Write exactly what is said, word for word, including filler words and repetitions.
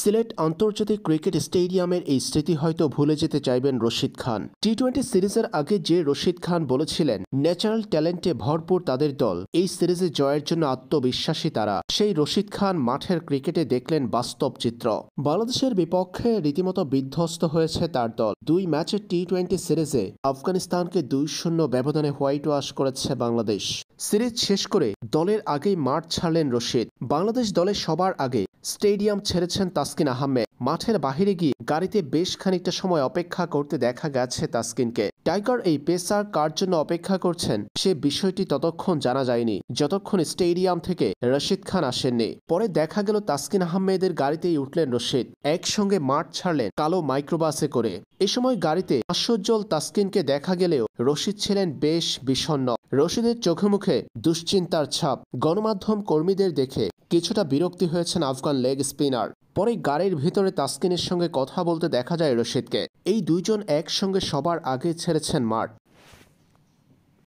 সিলেট আন্তর্জাতিক ক্রিকেট স্টেডিয়ামের এই স্মৃতি হয়তো ভুলে যেতে চাইবেন রশিদ খান। টি টোয়েন্টি সিরিজের আগে যে রশিদ খান বলেছিলেন ন্যাচারাল ট্যালেন্টে ভরপুর তাদের দল, এই সিরিজে জয়ের জন্য আত্মবিশ্বাসী তারা, সেই রশিদ খান মাঠের ক্রিকেটে দেখলেন বাস্তব চিত্র। বাংলাদেশের বিপক্ষে রীতিমতো বিধ্বস্ত হয়েছে তার দল। দুই ম্যাচের টি টোয়েন্টি সিরিজে আফগানিস্তানকে দুই শূন্য ব্যবধানে হোয়াইট ওয়াশ করেছে বাংলাদেশ। সিরিজ শেষ করে দলের আগেই মাঠ ছাড়লেন রশিদ। বাংলাদেশ দলের সবার আগে স্টেডিয়াম ছেড়েছেন তাসকিন আহমেদ। মাঠের বাহিরে গিয়ে গাড়িতে বেশ খানিকটা সময় অপেক্ষা করতে দেখা গেছে তাসকিনকে। টাইগার এই পেসার কার জন্য অপেক্ষা করছেন সে বিষয়টি ততক্ষণ জানা যায়নি, যতক্ষণ স্টেডিয়াম থেকে রশিদ খান আসেননি। পরে দেখা গেল তাসকিন আহমেদের গাড়িতেই উঠলেন রশিদ, একসঙ্গে মাঠ ছাড়লেন কালো মাইক্রোবাসে করে। এ সময় গাড়িতে আশ্চর্যল তাসকিনকে দেখা গেলেও রশিদ ছিলেন বেশ বিষণ্ণ। রশিদের চোখে মুখে দুশ্চিন্তার ছাপ। গণমাধ্যম কর্মীদের দেখে কিছুটা বিরক্তি হয়েছেন আফগান লেগ স্পিনার। পরে গাড়ির ভিতরে তাসকিনের সঙ্গে কথা বলতে দেখা যায় রশিদকে। এই দুইজন একসঙ্গে সবার আগে ছেড়েছেন মাঠ।